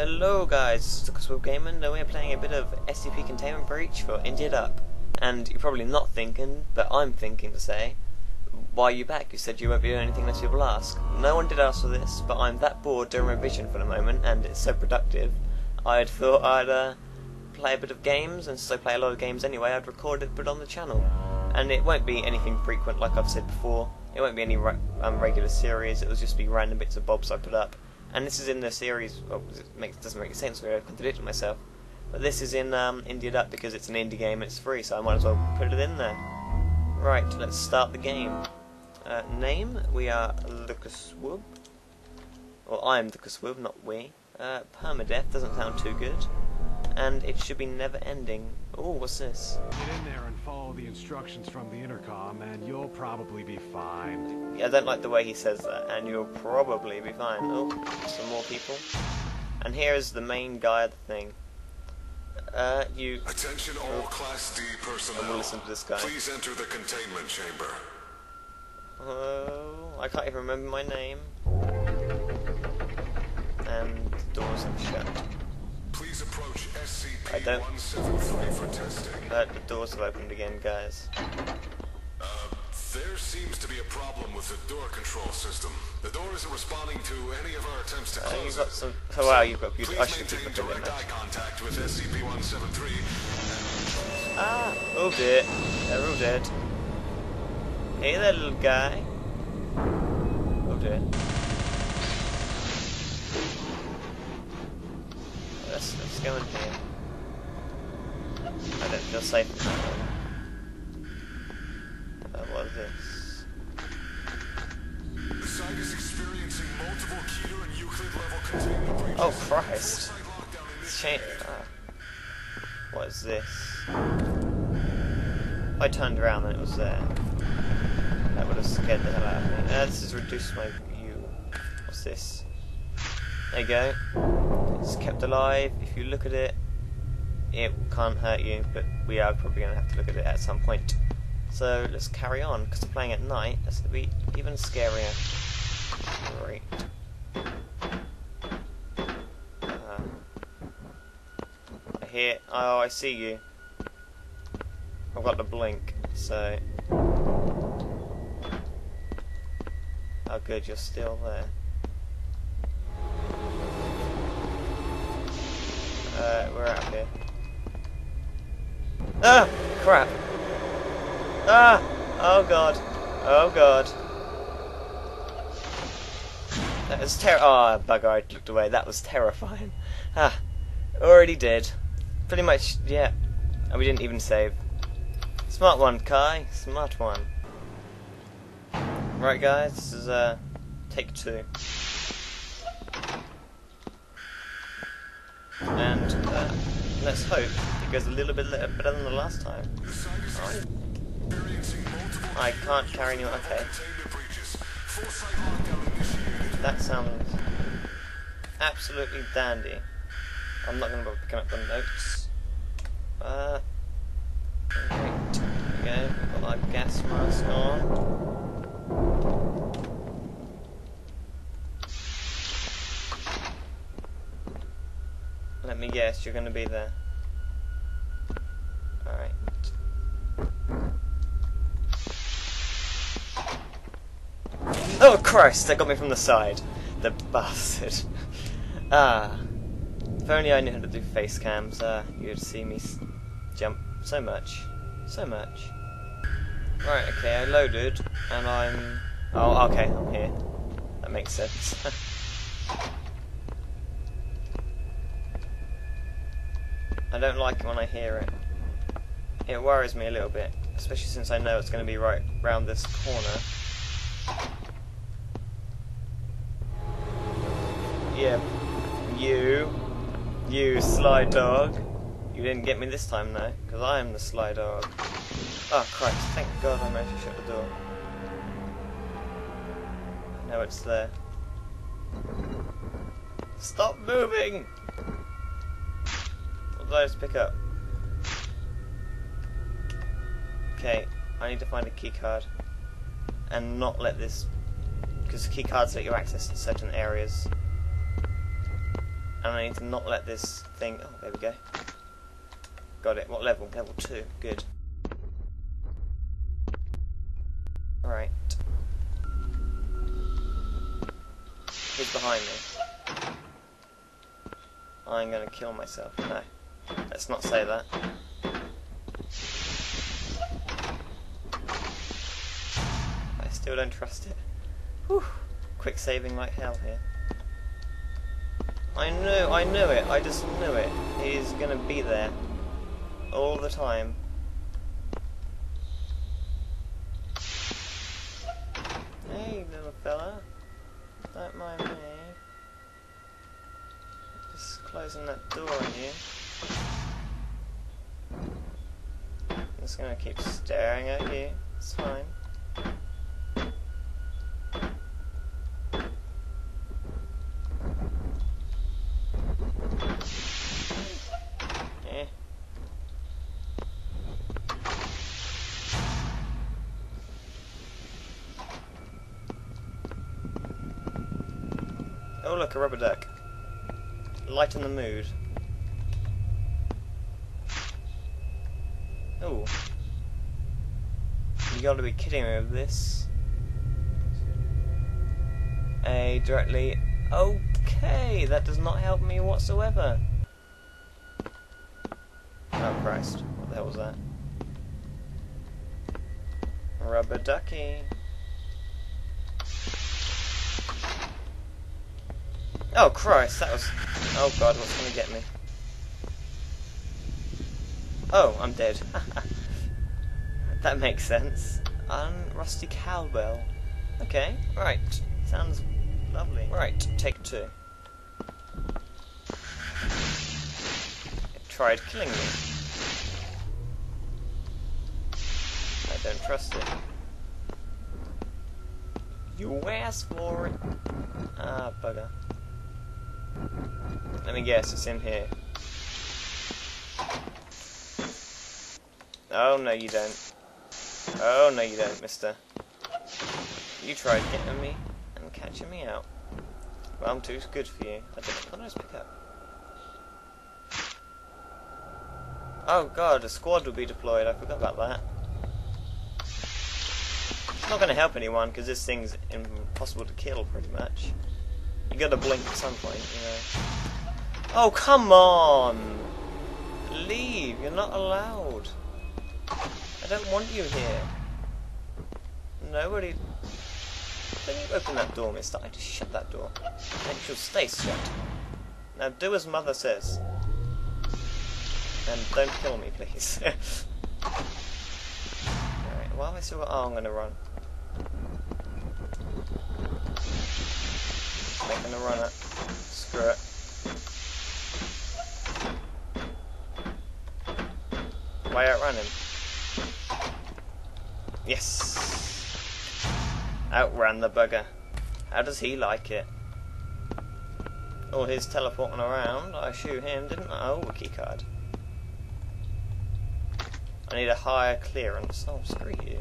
Hello guys, this is TheKSWBGaming and we're playing a bit of SCP Containment Breach for Indie It Up. And you're probably not thinking, but I'm thinking to say, why are you back? You said you won't be doing anything unless people ask. No one did ask for this, but I'm that bored doing revision for the moment and it's so productive. I thought I'd play a bit of games, and since I play a lot of games anyway, I'd record it, put it on the channel. And it won't be anything frequent like I've said before, it won't be any regular series, it'll just be random bits of bobs I put up. And this is in the series, well, it doesn't make sense where I've contradicted myself, but this is in Indie It Up because it's an indie game and it's free, so I might as well put it in there. Right, let's start the game. Name, we are Lucas Wub. Well, I am Lucas Wub, not we. Permadeath doesn't sound too good. And it should be never ending. Ooh, what's this? Get in there and follow the instructions from the intercom and you'll probably be fine. Yeah, I don't like the way he says that, and you'll probably be fine. Oh, some more people. And here is the main guy of the thing. Attention all Class D personnel. I'm gonna listen to this guy. Please enter the containment chamber. Oh, I can't even remember my name. And the doors have shut. Please approach SCP-173 for testing. The doors have opened again, guys. There seems to be a problem with the door control system. The door isn't responding to any of our attempts to close it. Oh wow, you've got beautiful. I should keep looking at that. Eye contact with SCP-173. Ah, oh dear. They're all dead. Hey there, little guy. Oh dear. Let's go in here. I don't feel safe anymore. What is this? The site is experiencing multiple Keter and Euclid level containment breaches. Oh Christ! What is this? If I turned around and it was there, that would have scared the hell out of me. This has reduced my view. What's this? There you go. It's kept alive. If you look at it, it can't hurt you, but we are probably going to have to look at it at some point. So let's carry on, because we're playing at night. That's going to be even scarier. Great. I hear... Oh, I see you. I've got the blink, so... Oh good, you're still there. We're out here. Ah! Crap! Ah! Oh god. Oh god. That was oh, bugger, I looked away. That was terrifying. Ah. Already dead. Pretty much, yeah. And we didn't even save. Smart one, Kai. Smart one. Right, guys. This is, take two. And let's hope it goes a little bit better than the last time. Right. I can't carry anyone. Okay. That sounds absolutely dandy. I'm not going to pick up the notes. Great. Okay, we've got our gas mask on. Let me guess, you're going to be there. Alright. Oh Christ, that got me from the side. The bastard. If only I knew how to do face cams, you'd see me jump so much. So much. Right, okay, I loaded, and I'm... Oh, okay, I'm here. That makes sense. I don't like it when I hear it. It worries me a little bit, especially since I know it's going to be right round this corner. Yeah, you sly dog. You didn't get me this time though, because I am the sly dog. Oh Christ! Thank God I managed to shut the door. Now it's there. Stop moving! I just pick up. Okay, I need to find a key card and not let this, because key cards let you access to certain areas. And I need to not let this thing... Oh, there we go. Got it. What level? Level 2. Good. Right. Who's behind me? I'm gonna kill myself. No. Let's not say that. I still don't trust it. Whew. Quick saving like hell here. I knew it. I just knew it. He's gonna be there. All the time. Hey, little fella. Don't mind me. Just closing that door on you. I'm just gonna keep staring at you. It's fine. Oh look, a rubber duck. Lighten the mood. Oh, you gotta be kidding me with this. A directly. Okay, that does not help me whatsoever. Oh Christ! What the hell was that? Rubber ducky. Oh Christ, that was... Oh God, what's going to get me? Oh, I'm dead. That makes sense. Rusty cowbell. Okay, right. Sounds lovely. Right, take two. It tried killing me. I don't trust it. You asked for it. Ah, bugger. Let me guess, it's in here. Oh no you don't. Oh no you don't, mister. You tried getting me and catching me out. Well, I'm too good for you. What did I just pick up? Oh God, a squad will be deployed. I forgot about that. It's not going to help anyone because this thing's impossible to kill pretty much. You gotta blink at some point, you know. Oh, come on! Leave! You're not allowed! I don't want you here. Nobody... Don't you open that door, mister. I just shut that door. And she'll stay shut. Now do as mother says. And don't kill me, please. Alright, why have I still got... Oh, I'm gonna run. I'm gonna run it. Screw it. Why outrun him? Yes! Outran the bugger. How does he like it? All his teleporting around. I shoot him, didn't I? Oh, wiki card. I need a higher clearance. Oh, screw you.